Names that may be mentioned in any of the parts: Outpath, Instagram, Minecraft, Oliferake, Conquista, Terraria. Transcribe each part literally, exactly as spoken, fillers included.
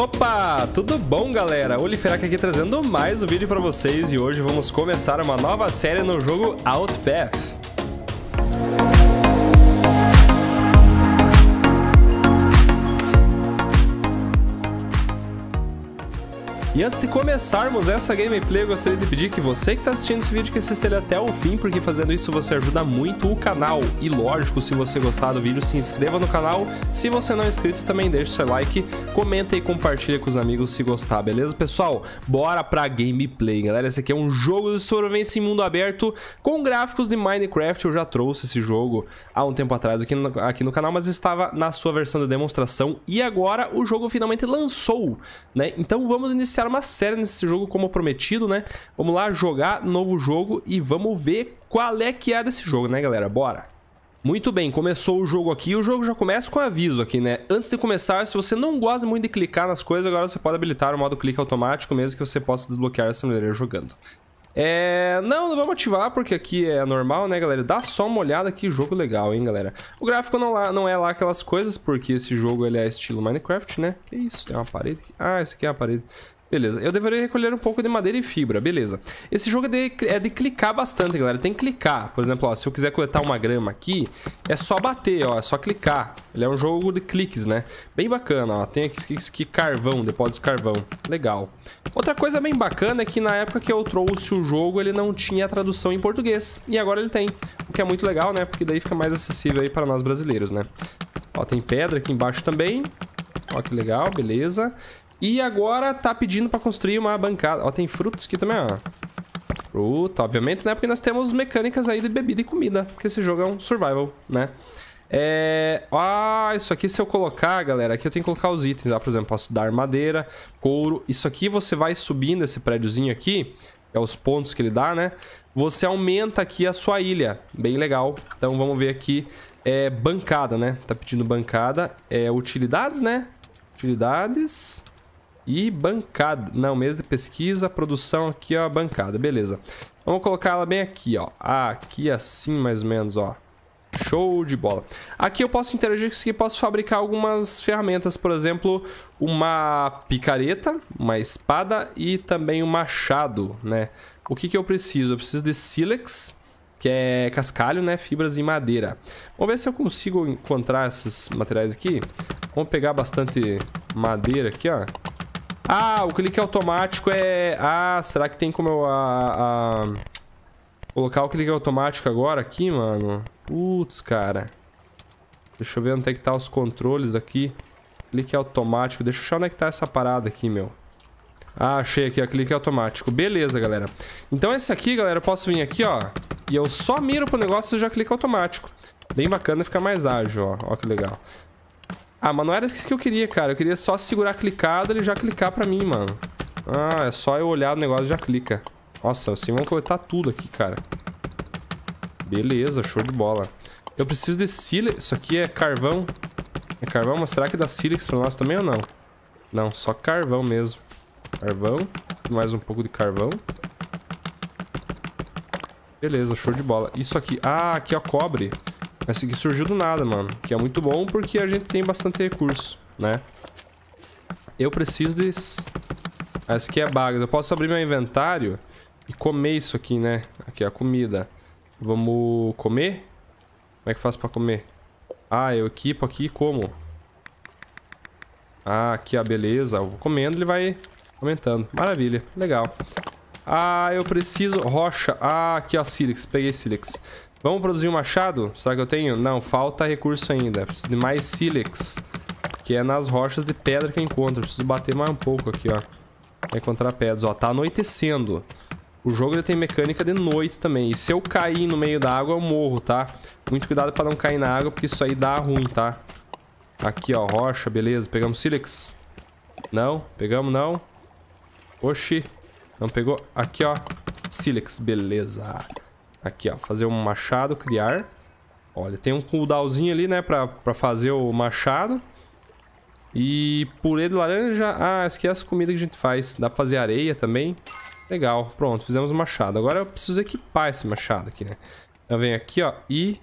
Opa, tudo bom, galera? Oliferake aqui trazendo mais um vídeo para vocês e hoje vamos começar uma nova série no jogo Outpath. E antes de começarmos essa gameplay, eu gostaria de pedir que você que está assistindo esse vídeo que assista ele até o fim, porque fazendo isso você ajuda muito o canal. E lógico, se você gostar do vídeo, se inscreva no canal. Se você não é inscrito, também deixe seu like, comenta e compartilha com os amigos se gostar, beleza, pessoal? Bora pra gameplay, galera. Esse aqui é um jogo de sobrevivência em mundo aberto com gráficos de Minecraft. Eu já trouxe esse jogo há um tempo atrás aqui no, aqui no canal, mas estava na sua versão de demonstração. E agora o jogo finalmente lançou, né? Então vamos iniciar uma série nesse jogo como prometido, né? Vamos lá jogar novo jogo e vamos ver qual é que é desse jogo, né, galera? Bora! Muito bem, começou o jogo aqui. O jogo já começa com aviso aqui, né? Antes de começar, se você não gosta muito de clicar nas coisas, agora você pode habilitar o modo clique automático, mesmo que você possa desbloquear essa mulher jogando. É... Não, não vamos ativar, porque aqui é normal, né, galera? Dá só uma olhada, que jogo legal, hein, galera? O gráfico não, lá, não é lá aquelas coisas, porque esse jogo ele é estilo Minecraft, né? Que isso? Tem uma parede aqui. Ah, esse aqui é uma parede. Beleza, eu deveria recolher um pouco de madeira e fibra, beleza. Esse jogo é de, é de clicar bastante, galera. Tem que clicar, por exemplo, ó, se eu quiser coletar uma grama aqui, é só bater, ó, é só clicar. Ele é um jogo de cliques, né? Bem bacana, ó, tem aqui, isso aqui, carvão, depósito de carvão, legal. Outra coisa bem bacana é que na época que eu trouxe o jogo, ele não tinha a tradução em português. E agora ele tem, o que é muito legal, né? Porque daí fica mais acessível aí para nós brasileiros, né? Ó, tem pedra aqui embaixo também. Ó, que legal, beleza. E agora tá pedindo pra construir uma bancada. Ó, tem frutos aqui também, ó. Fruta, obviamente, né? Porque nós temos mecânicas aí de bebida e comida, porque esse jogo é um survival, né? É... Ah, isso aqui se eu colocar, galera, aqui eu tenho que colocar os itens. Ah, por exemplo, posso dar madeira, couro. Isso aqui você vai subindo esse prédiozinho aqui, que é os pontos que ele dá, né? Você aumenta aqui a sua ilha. Bem legal. Então vamos ver aqui. É bancada, né? Tá pedindo bancada. É utilidades, né? Utilidades... E bancada, não, mesa de pesquisa, produção aqui, ó, bancada, beleza. Vamos colocar ela bem aqui, ó, aqui assim mais ou menos, ó. Show de bola. Aqui eu posso interagir com isso aqui, posso fabricar algumas ferramentas, por exemplo, uma picareta, uma espada e também um machado, né. O que que eu preciso? Eu preciso de sílex, que é cascalho, né, fibras e madeira. Vamos ver se eu consigo encontrar esses materiais aqui. Vamos pegar bastante madeira aqui, ó. Ah, o clique automático é... Ah, será que tem como eu... A, a... Colocar o clique automático agora aqui, mano? Putz, cara. Deixa eu ver onde é que tá os controles aqui. Clique automático. Deixa eu achar onde é que tá essa parada aqui, meu. Ah, achei aqui, ó. Clique automático. Beleza, galera. Então esse aqui, galera, eu posso vir aqui, ó. E eu só miro pro negócio e já clico automático. Bem bacana, fica mais ágil, ó. Ó que legal. Ah, mas não era isso que eu queria, cara. Eu queria só segurar clicado e ele já clicar pra mim, mano. Ah, é só eu olhar o negócio e já clica. Nossa, assim vamos coletar tudo aqui, cara. Beleza, show de bola. Eu preciso de sílex. Isso aqui é carvão. É carvão, mas será que dá sílex pra nós também ou não? Não, só carvão mesmo. Carvão. Mais um pouco de carvão. Beleza, show de bola. Isso aqui. Ah, aqui ó, cobre. Esse aqui surgiu do nada, mano. Que é muito bom porque a gente tem bastante recurso, né? Eu preciso desse... Ah, esse aqui é bagas. Eu posso abrir meu inventário e comer isso aqui, né? Aqui é a comida. Vamos comer? Como é que eu faço pra comer? Ah, eu equipo aqui e como. Ah, aqui a beleza. Eu vou comendo, ele vai aumentando. Maravilha, legal. Ah, eu preciso... Rocha. Ah, aqui ó, sílex. Peguei sílex. Vamos produzir um machado? Será que eu tenho? Não, falta recurso ainda. Preciso de mais sílex, que é nas rochas de pedra que eu encontro. Preciso bater mais um pouco aqui, ó. Pra encontrar pedras. Ó, tá anoitecendo. O jogo ele tem mecânica de noite também. E se eu cair no meio da água, eu morro, tá? Muito cuidado pra não cair na água, porque isso aí dá ruim, tá? Aqui, ó, rocha, beleza. Pegamos sílex. Não, pegamos não. Oxi. Não pegou. Aqui, ó. Sílex, beleza. Aqui, ó, fazer um machado, criar. Olha, tem um cooldownzinho ali, né, pra, pra fazer o machado. E purê de laranja. Ah, essa aqui é as comidas que a gente faz. Dá pra fazer areia também. Legal, pronto, fizemos o machado. Agora eu preciso equipar esse machado aqui, né. Eu venho aqui, ó, e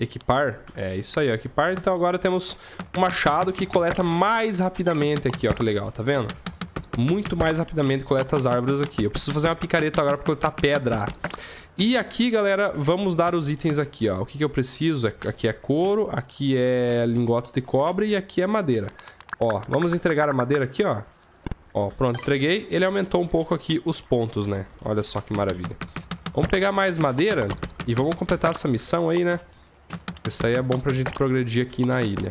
Equipar, é isso aí, ó, equipar. Então agora temos um machado que coleta mais rapidamente aqui, ó, que legal, tá vendo? Muito mais rapidamente coleta as árvores aqui. Eu preciso fazer uma picareta agora pra coletar pedra. E aqui, galera, vamos dar os itens aqui, ó. O que que eu preciso? Aqui é couro, aqui é lingotes de cobre e aqui é madeira. Ó, vamos entregar a madeira aqui, ó. Ó, pronto, entreguei. Ele aumentou um pouco aqui os pontos, né? Olha só que maravilha. Vamos pegar mais madeira e vamos completar essa missão aí, né? Isso aí é bom pra gente progredir aqui na ilha.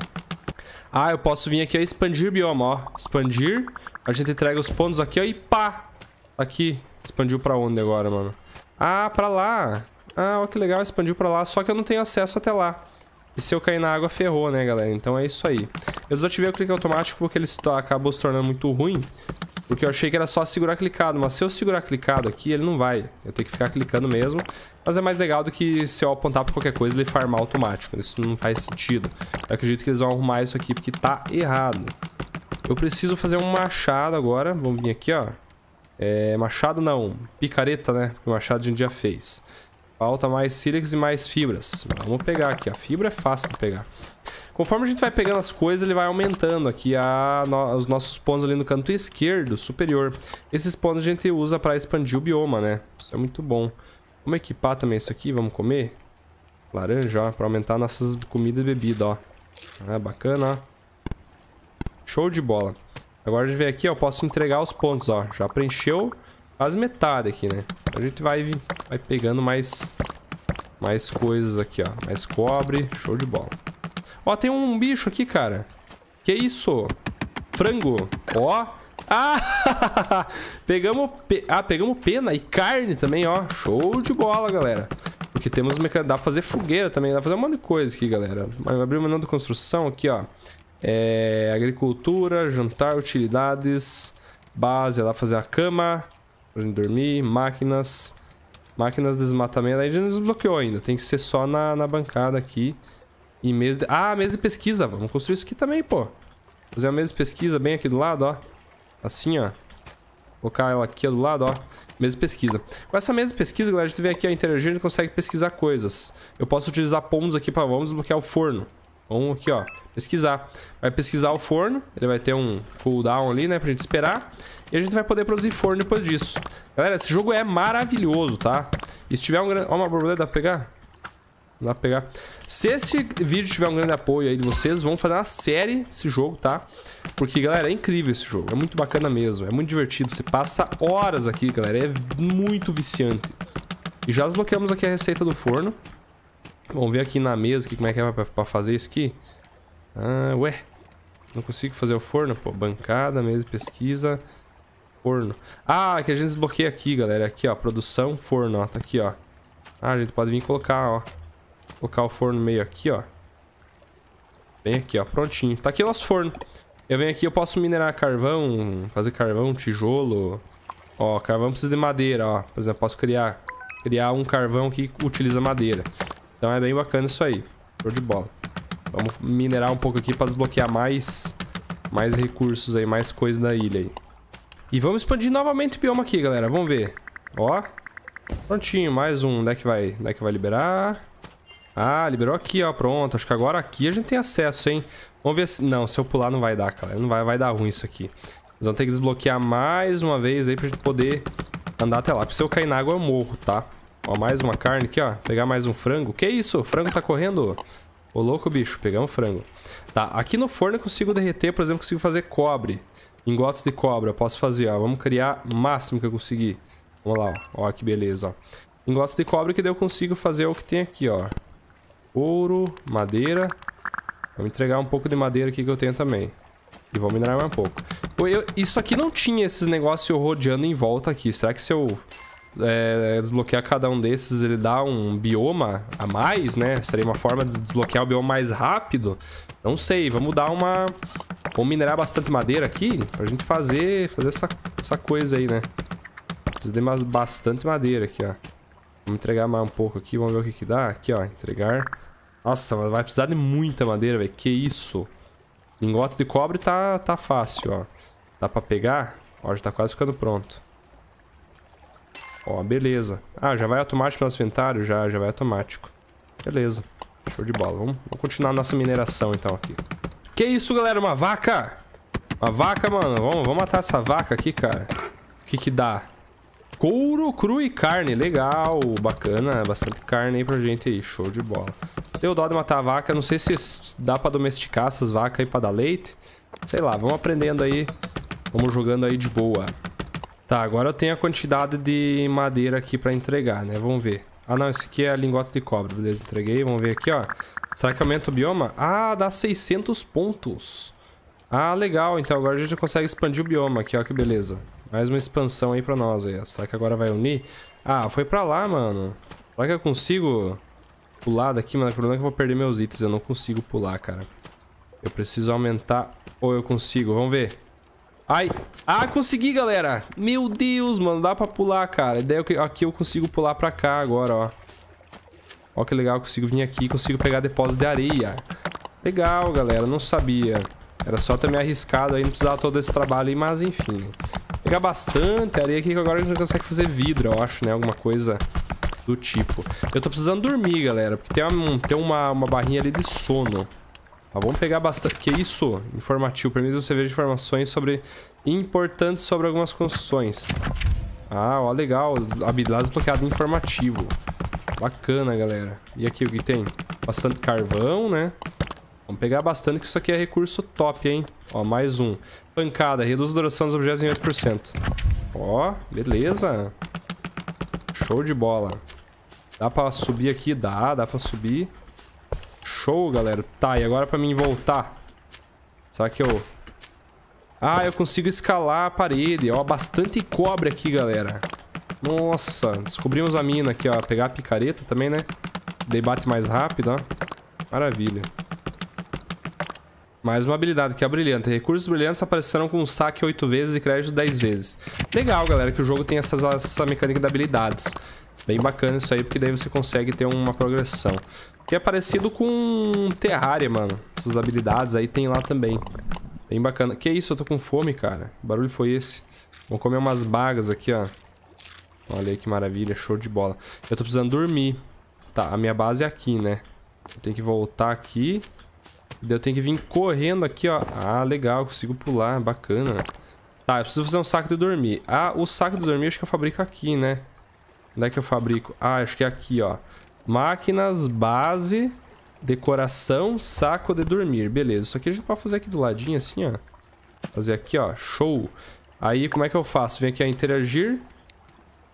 Ah, eu posso vir aqui, ó, expandir bioma, ó. Expandir. A gente entrega os pontos aqui, ó, e pá! Aqui. Expandiu pra onde agora, mano? Ah, pra lá. Ah, ó, que legal, expandiu pra lá. Só que eu não tenho acesso até lá. E se eu cair na água, ferrou, né, galera? Então é isso aí. Eu desativei o clique automático porque ele acabou se tornando muito ruim. Porque eu achei que era só segurar clicado. Mas se eu segurar clicado aqui, ele não vai. Eu tenho que ficar clicando mesmo. Mas é mais legal do que se eu apontar pra qualquer coisa, ele farmar automático. Isso não faz sentido. Eu acredito que eles vão arrumar isso aqui porque tá errado. Eu preciso fazer um machado agora. Vamos vir aqui, ó. É, machado não. Picareta, né? O machado a gente já fez. Falta mais sílex e mais fibras. Vamos pegar aqui. A fibra é fácil de pegar. Conforme a gente vai pegando as coisas, ele vai aumentando aqui a no... os nossos pontos ali no canto esquerdo, superior. Esses pontos a gente usa para expandir o bioma, né? Isso é muito bom. Vamos equipar também isso aqui. Vamos comer laranja, ó, para aumentar nossas comidas e bebidas, ó. Ah, bacana, ó. Show de bola. Agora a gente vem aqui, ó. Posso entregar os pontos, ó. Já preencheu quase metade aqui, né? A gente vai, vai pegando mais, mais coisas aqui, ó. Mais cobre. Show de bola. Ó, tem um bicho aqui, cara. Que isso? Frango. Ó. Ah! pegamos, pe... ah, pegamos pena e carne também, ó. Show de bola, galera. Porque temos... Meca... Dá pra fazer fogueira também. Dá pra fazer um monte de coisa aqui, galera. Vai abrir o menu de construção aqui, ó. É... Agricultura, jantar, utilidades. Base, lá fazer a cama... Pra gente dormir, máquinas, máquinas de desmatamento, aí a gente não desbloqueou ainda, tem que ser só na, na bancada aqui. E mesa de... Ah, mesa de pesquisa, vamos construir isso aqui também, pô. Fazer uma mesa de pesquisa bem aqui do lado, ó. Assim, ó. Colocar ela aqui do lado, ó. Mesa de pesquisa. Com essa mesa de pesquisa, galera, a gente vem aqui, ó, interagir, a gente consegue pesquisar coisas. Eu posso utilizar pontos aqui pra... Vamos desbloquear o forno. Vamos aqui, ó, pesquisar. Vai pesquisar o forno, ele vai ter um cooldown ali, né, pra gente esperar. E a gente vai poder produzir forno depois disso. Galera, esse jogo é maravilhoso, tá? E se tiver um grande... Ó, uma borboleta, dá pra pegar? Dá pra pegar. Se esse vídeo tiver um grande apoio aí de vocês, vamos fazer uma série desse jogo, tá? Porque, galera, é incrível esse jogo, é muito bacana mesmo, é muito divertido. Você passa horas aqui, galera, é muito viciante. E já desbloqueamos aqui a receita do forno. Vamos ver aqui na mesa aqui, como é que é pra, pra fazer isso aqui. Ah, ué. Não consigo fazer o forno, pô. Bancada, mesa de pesquisa. Forno. Ah, que a gente desbloqueia aqui, galera. Aqui, ó. Produção, forno, ó. Tá aqui, ó. Ah, a gente pode vir colocar, ó. Colocar o forno meio aqui, ó. Bem aqui, ó. Prontinho. Tá aqui o nosso forno. Eu venho aqui, eu posso minerar carvão, fazer carvão, tijolo. Ó, carvão precisa de madeira, ó. Por exemplo, posso criar, criar um carvão que utiliza madeira. Então é bem bacana isso aí. Show de bola. Vamos minerar um pouco aqui para desbloquear mais, mais recursos aí, mais coisas da ilha aí. E vamos expandir novamente o bioma aqui, galera. Vamos ver. Ó. Prontinho, mais um. Onde é que vai, onde é que vai liberar? Ah, liberou aqui, ó. Pronto. Acho que agora aqui a gente tem acesso, hein? Vamos ver se... Não, se eu pular não vai dar, galera. Não vai, vai dar ruim isso aqui. Nós vamos ter que desbloquear mais uma vez aí pra gente poder andar até lá. Porque se eu cair na água eu morro, tá? Ó, mais uma carne aqui, ó. Pegar mais um frango. Que isso? O frango tá correndo? Ô, louco, bicho. Pegamos frango. Tá, aqui no forno eu consigo derreter, por exemplo, consigo fazer cobre. Lingotes de cobre, eu posso fazer, ó. Vamos criar o máximo que eu conseguir. Vamos lá, ó. Ó, que beleza, ó. Lingotes de cobre que daí eu consigo fazer o que tem aqui, ó. Ouro, madeira. Vamos entregar um pouco de madeira aqui que eu tenho também. E vou minerar mais um pouco. Eu, isso aqui não tinha esses negócios rodeando em volta aqui. Será que se eu... É, desbloquear cada um desses, ele dá um bioma a mais, né? Seria uma forma de desbloquear o bioma mais rápido. Não sei, vamos dar uma... Vamos minerar bastante madeira aqui pra gente fazer, fazer essa, essa coisa aí, né? Preciso de mais, bastante madeira aqui, ó. Vamos entregar mais um pouco aqui, vamos ver o que que dá. Aqui, ó, entregar. Nossa, mas vai precisar de muita madeira, velho. Que isso? Lingote de cobre tá, tá fácil, ó. Dá pra pegar? Ó, já tá quase ficando pronto. Ó, beleza. Ah, já vai automático no nosso inventário? Já, já vai automático. Beleza. Show de bola. Vamos, vamos continuar a nossa mineração então aqui. Que isso, galera? Uma vaca? Uma vaca, mano. Vamos, vamos matar essa vaca aqui, cara. O que que dá? Couro, cru e carne. Legal. Bacana. Bastante carne aí pra gente aí. Show de bola. Deu dó de matar a vaca. Não sei se dá pra domesticar essas vacas aí pra dar leite. Sei lá. Vamos aprendendo aí. Vamos jogando aí de boa. Tá, agora eu tenho a quantidade de madeira aqui pra entregar, né? Vamos ver. Ah, não. Esse aqui é lingote de cobre. Beleza, entreguei. Vamos ver aqui, ó. Será que aumenta o bioma? Ah, dá seiscentos pontos. Ah, legal. Então agora a gente consegue expandir o bioma aqui, ó. Que beleza. Mais uma expansão aí pra nós aí, ó. Será que agora vai unir? Ah, foi pra lá, mano. Será que eu consigo pular daqui? Mas o problema é que eu vou perder meus itens. Eu não consigo pular, cara. Eu preciso aumentar. Ou eu consigo. Vamos ver. Ai. Ah, consegui, galera. Meu Deus, mano. Dá pra pular, cara. E daí aqui eu consigo pular pra cá agora, ó. Ó que legal. Eu consigo vir aqui e consigo pegar depósito de areia. Legal, galera. Não sabia. Era só ter me arriscado aí. Não precisava todo esse trabalho aí. Mas, enfim. Pegar bastante areia aqui que agora a gente consegue fazer vidro, eu acho, né? Alguma coisa do tipo. Eu tô precisando dormir, galera. Porque tem uma, tem uma, uma barrinha ali de sono. Mas vamos pegar bastante... Que isso? Informativo. Permite você ver informações sobre... Importantes sobre algumas construções. Ah, ó, legal. Habilidades desbloqueadas. Informativo. Bacana, galera. E aqui o que tem? Bastante carvão, né? Vamos pegar bastante, que isso aqui é recurso top, hein? Ó, mais um. Pancada. Reduz a duração dos objetos em oito por cento. Ó, beleza. Show de bola. Dá pra subir aqui? Dá, dá pra subir. Show, galera. Tá, e agora pra mim voltar? Será que eu... Ah, eu consigo escalar a parede. Ó, bastante cobre aqui, galera. Nossa, descobrimos a mina aqui, ó. Pegar a picareta também, né? Debate mais rápido, ó. Maravilha. Mais uma habilidade que é brilhante. Recursos brilhantes apareceram com saque oito vezes e crédito dez vezes. Legal, galera, que o jogo tem essas, essa mecânica de habilidades. Bem bacana isso aí, porque daí você consegue ter uma progressão. Que é parecido com Terraria, mano. Essas habilidades aí tem lá também. Bem bacana. Que isso? Eu tô com fome, cara. Que barulho foi esse? Vou comer umas bagas aqui, ó. Olha aí que maravilha. Show de bola. Eu tô precisando dormir. Tá, a minha base é aqui, né? Eu tenho que voltar aqui. Eu tenho que vir correndo aqui, ó. Ah, legal, consigo pular, bacana. Tá, eu preciso fazer um saco de dormir. Ah, o saco de dormir acho que eu fabrico aqui, né? Onde é que eu fabrico? Ah, acho que é aqui, ó. Máquinas, base, decoração, saco de dormir. Beleza, isso aqui a gente pode fazer aqui do ladinho, assim, ó. Fazer aqui, ó, show. Aí, como é que eu faço? Vem aqui, ó, interagir.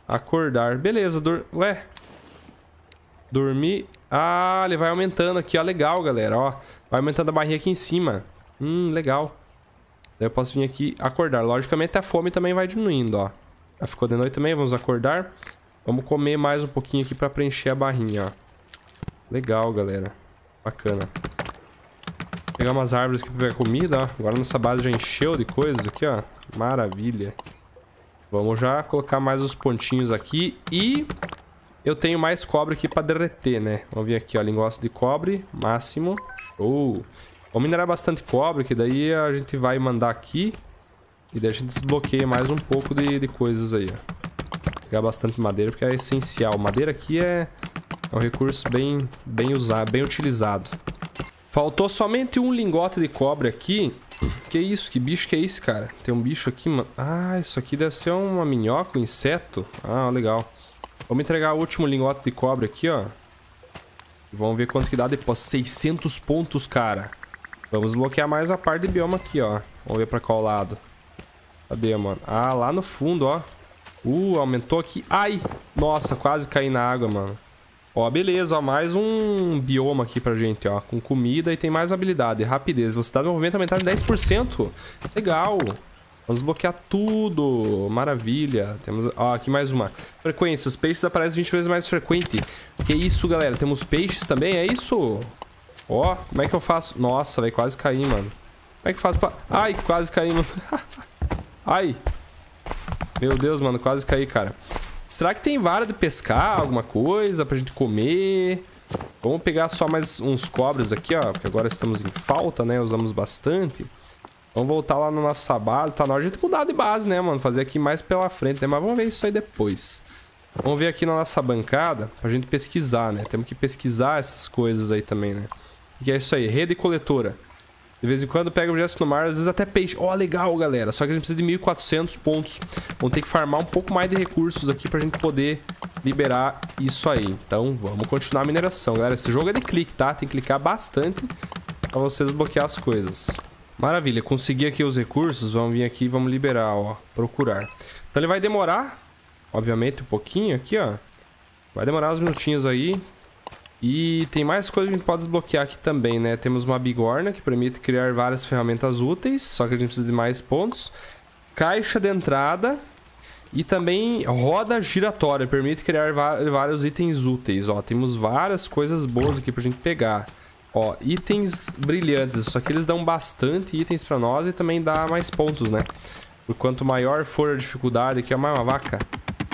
Acordar, beleza, dor... Ué? Dormir... Ah, ele vai aumentando aqui, ó, legal, galera, ó. Vai aumentando a barrinha aqui em cima. Hum, legal. Daí eu posso vir aqui acordar. Logicamente a fome também vai diminuindo, ó. Já ficou de noite também, vamos acordar. Vamos comer mais um pouquinho aqui pra preencher a barrinha, ó. Legal, galera. Bacana. Vou pegar umas árvores aqui pra pegar comida, ó. Agora nossa base já encheu de coisas aqui, ó. Maravilha. Vamos já colocar mais os pontinhos aqui e... Eu tenho mais cobre aqui pra derreter, né? Vamos vir aqui, ó. Lingote de cobre, máximo. Show. Vamos minerar bastante cobre, que daí a gente vai mandar aqui. E daí a gente desbloqueia mais um pouco de, de coisas aí, ó. Pegar bastante madeira, porque é essencial. Madeira aqui é, é um recurso bem, bem usado, bem utilizado. Faltou somente um lingote de cobre aqui. Que isso? Que bicho que é esse, cara? Tem um bicho aqui, mano. Ah, isso aqui deve ser uma minhoca, um inseto. Ah, legal. Vamos entregar o último lingote de cobre aqui, ó. Vamos ver quanto que dá depois. seiscentos pontos, cara. Vamos bloquear mais a parte de bioma aqui, ó. Vamos ver pra qual lado. Cadê, mano? Ah, lá no fundo, ó. Uh, aumentou aqui. Ai! Nossa, quase caí na água, mano. Ó, beleza. Ó, mais um bioma aqui pra gente, ó. Com comida e tem mais habilidade. Rapidez. Velocidade de movimento aumentada em dez por cento. Legal. Vamos bloquear tudo. Maravilha. Temos... Ó, aqui mais uma. Frequência. Os peixes aparecem vinte vezes mais frequente. Que isso, galera? Temos peixes também? É isso? Ó, como é que eu faço? Nossa, vai quase cair, mano. Como é que eu faço pra... Ai, quase caí, mano. Ai. Meu Deus, mano. Quase caí, cara. Será que tem vara de pescar? Alguma coisa pra gente comer? Vamos pegar só mais uns cobres aqui, ó. Porque agora estamos em falta, né? Usamos bastante. Vamos voltar lá na nossa base. Tá na hora de mudar de base, né, mano? Fazer aqui mais pela frente, né? Mas vamos ver isso aí depois. Vamos ver aqui na nossa bancada pra gente pesquisar, né? Temos que pesquisar essas coisas aí também, né? E é isso aí, rede coletora. De vez em quando pega objetos no mar, às vezes até peixe. Ó, oh, legal, galera. Só que a gente precisa de mil e quatrocentos pontos. Vamos ter que farmar um pouco mais de recursos aqui pra gente poder liberar isso aí. Então, vamos continuar a mineração, galera. Esse jogo é de clique, tá? Tem que clicar bastante pra vocês desbloquear as coisas. Maravilha, consegui aqui os recursos. Vamos vir aqui e vamos liberar, ó. Procurar. Então ele vai demorar, obviamente, um pouquinho aqui, ó. Vai demorar uns minutinhos aí. E tem mais coisas que a gente pode desbloquear aqui também, né? Temos uma bigorna que permite criar várias ferramentas úteis, só que a gente precisa de mais pontos. Caixa de entrada e também roda giratória, permite criar vários itens úteis, ó. Temos várias coisas boas aqui pra gente pegar. Ó, itens brilhantes, só que eles dão bastante itens pra nós e também dá mais pontos, né? Por quanto maior for a dificuldade, aqui ó, mais uma vaca.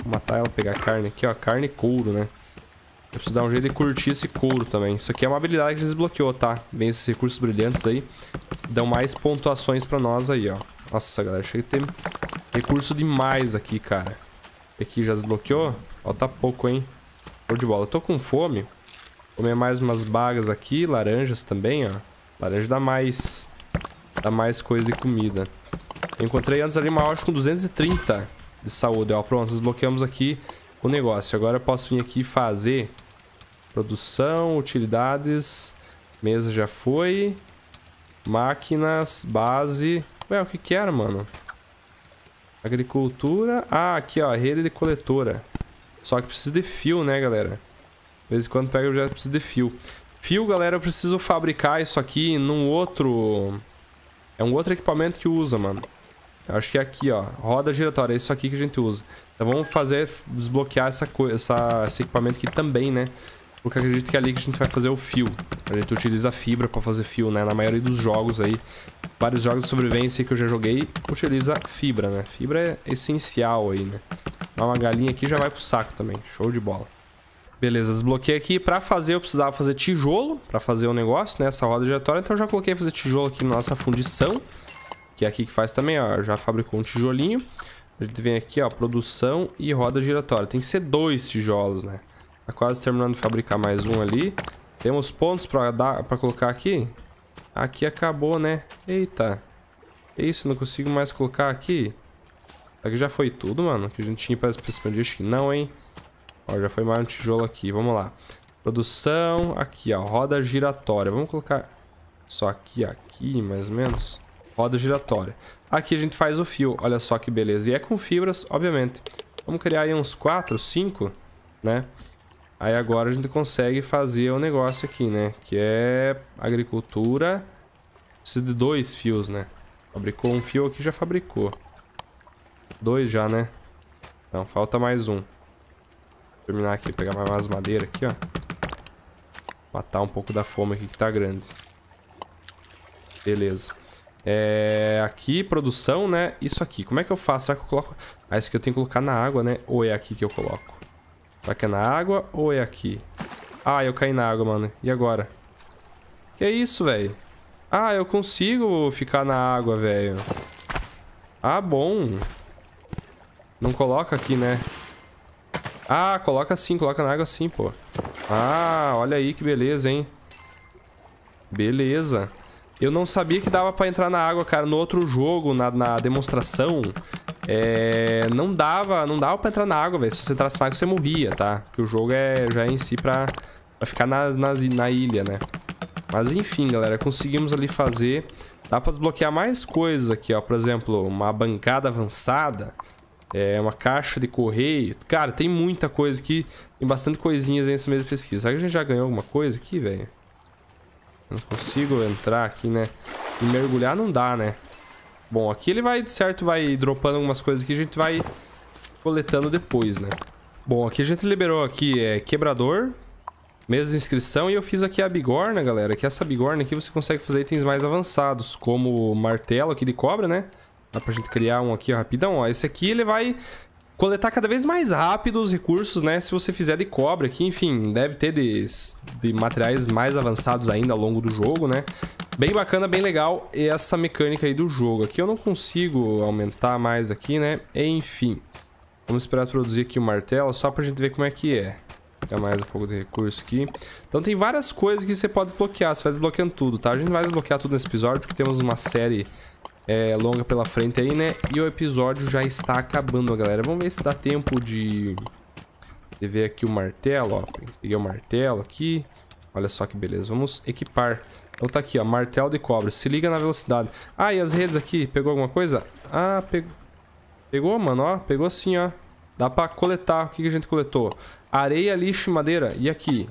Vou matar ela, pegar carne aqui, ó, carne e couro, né? Eu preciso dar um jeito de curtir esse couro também. Isso aqui é uma habilidade que a gente desbloqueou, tá? Vem esses recursos brilhantes aí. Dão mais pontuações pra nós aí, ó. Nossa, galera, achei que tem recurso demais aqui, cara. Aqui já desbloqueou. Ó, tá pouco, hein? Pô de bola. Eu tô com fome. Vou comer mais umas bagas aqui. Laranjas também, ó. Laranja dá mais... Dá mais coisa de comida. Eu encontrei antes ali uma rocha com duzentos e trinta de saúde, ó. Pronto, desbloqueamos aqui o negócio. Agora eu posso vir aqui e fazer... Produção, utilidades, mesa já foi, máquinas, base... Ué, o que que era, mano? Agricultura... Ah, aqui, ó, rede de coletora. Só que precisa de fio, né, galera? De vez em quando pega o objeto, precisa de fio. Fio, galera, eu preciso fabricar isso aqui num outro... É um outro equipamento que usa, mano. Eu acho que é aqui, ó, roda giratória, é isso aqui que a gente usa. Então vamos fazer, desbloquear essa coisa, essa, esse equipamento aqui também, né? Porque eu acredito que é ali que a gente vai fazer o fio. A gente utiliza fibra pra fazer fio, né? Na maioria dos jogos aí, vários jogos de sobrevivência que eu já joguei, utiliza fibra, né? Fibra é essencial aí, né? Uma galinha aqui já vai pro saco também, show de bola. Beleza, desbloqueei aqui. Pra fazer eu precisava fazer tijolo, pra fazer o negócio, né? Essa roda giratória, então eu já coloquei fazer tijolo aqui na nossa fundição. Que é aqui que faz também, ó, já fabricou um tijolinho. A gente vem aqui, ó, produção e roda giratória. Tem que ser dois tijolos, né? Tá quase terminando de fabricar mais um ali. Temos pontos pra, dar, pra colocar aqui. Aqui acabou, né? Eita. É isso, não consigo mais colocar aqui. Aqui já foi tudo, mano, que a gente tinha pra expandir. Acho que não, hein? Ó, já foi mais um tijolo aqui, vamos lá. Produção, aqui, ó, roda giratória. Vamos colocar só aqui, aqui, mais ou menos. Roda giratória. Aqui a gente faz o fio. Olha só que beleza. E é com fibras, obviamente. Vamos criar aí uns quatro, cinco, né? Aí agora a gente consegue fazer o negócio aqui, né? Que é agricultura. Precisa de dois fios, né? Fabricou um fio aqui, já fabricou. Dois já, né? Não, falta mais um. Vou terminar aqui, pegar mais umas madeiras aqui, ó. Matar um pouco da fome aqui que tá grande. Beleza. É... Aqui, produção, né? Isso aqui, como é que eu faço? Será que eu coloco... Ah, isso aqui eu tenho que colocar na água, né? Ou é aqui que eu coloco? Será que é na água ou é aqui? Ah, eu caí na água, mano. E agora? Que isso, velho? Ah, eu consigo ficar na água, velho. Ah, bom. Não coloca aqui, né? Ah, coloca sim, coloca na água sim, pô. Ah, olha aí que beleza, hein? Beleza. Eu não sabia que dava pra entrar na água, cara. No outro jogo, na, na demonstração, é... não dava, não dava pra entrar na água, velho. Se você entrasse na água, você morria, tá? Porque o jogo é, já é em si pra, pra ficar nas, nas, na ilha, né? Mas enfim, galera, conseguimos ali fazer. Dá pra desbloquear mais coisas aqui, ó. Por exemplo, uma bancada avançada, é, uma caixa de correio. Cara, tem muita coisa aqui. Tem bastante coisinhas aí nessa mesma pesquisa. Será que a gente já ganhou alguma coisa aqui, velho? Não consigo entrar aqui, né? E mergulhar não dá, né? Bom, aqui ele vai, de certo, vai dropando algumas coisas que a gente vai coletando depois, né? Bom, aqui a gente liberou aqui é quebrador, mesa de inscrição. E eu fiz aqui a bigorna, galera. Que essa bigorna aqui você consegue fazer itens mais avançados, como martelo aqui de cobra, né? Dá pra gente criar um aqui, ó, rapidão, ó. Esse aqui ele vai... coletar cada vez mais rápido os recursos, né? Se você fizer de cobra aqui, enfim, deve ter de, de materiais mais avançados ainda ao longo do jogo, né? Bem bacana, bem legal essa mecânica aí do jogo. Aqui eu não consigo aumentar mais aqui, né? Enfim. Vamos esperar produzir aqui o martelo, só pra gente ver como é que é. Pegar mais um pouco de recurso aqui. Então tem várias coisas que você pode desbloquear. Você vai desbloqueando tudo, tá? A gente vai desbloquear tudo nesse episódio, porque temos uma série é, longa pela frente aí, né? E o episódio já está acabando, galera. Vamos ver se dá tempo de... de ver aqui o martelo, ó. Peguei o martelo aqui. Olha só que beleza. Vamos equipar. Então tá aqui, ó. Martelo de cobre. Se liga na velocidade. Ah, e as redes aqui? Pegou alguma coisa? Ah, pegou. Pegou, mano, ó. Pegou assim, ó. Dá pra coletar. O que, que a gente coletou? Areia, lixo e madeira. E aqui?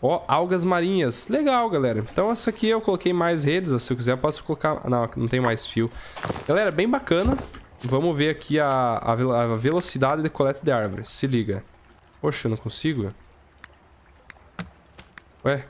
Ó, algas marinhas. Legal, galera. Então essa aqui eu coloquei mais redes. Ó. Se eu quiser eu posso colocar... Não, não tem mais fio. Galera, bem bacana. Vamos ver aqui a, a, a velocidade de coleta de árvores. Se liga. Poxa, eu não consigo. Ué?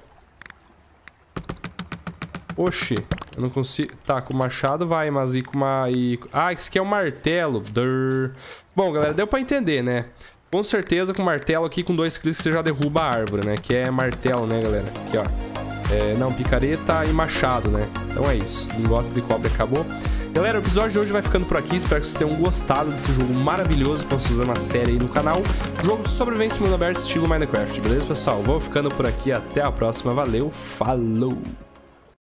Oxi, eu não consigo... Tá, com o machado vai, mas e com uma... E... Ah, isso aqui é um martelo. Durr. Bom, galera, deu pra entender, né? Com certeza com martelo aqui, com dois cliques você já derruba a árvore, né? Que é martelo, né, galera? Aqui, ó. É, não, picareta e machado, né? Então é isso. Lingotes de cobre acabou. Galera, o episódio de hoje vai ficando por aqui. Espero que vocês tenham gostado desse jogo maravilhoso que estamos usando na série aí no canal. Jogo de sobrevivência mundo aberto estilo Minecraft, beleza, pessoal? Vou ficando por aqui. Até a próxima. Valeu, falou!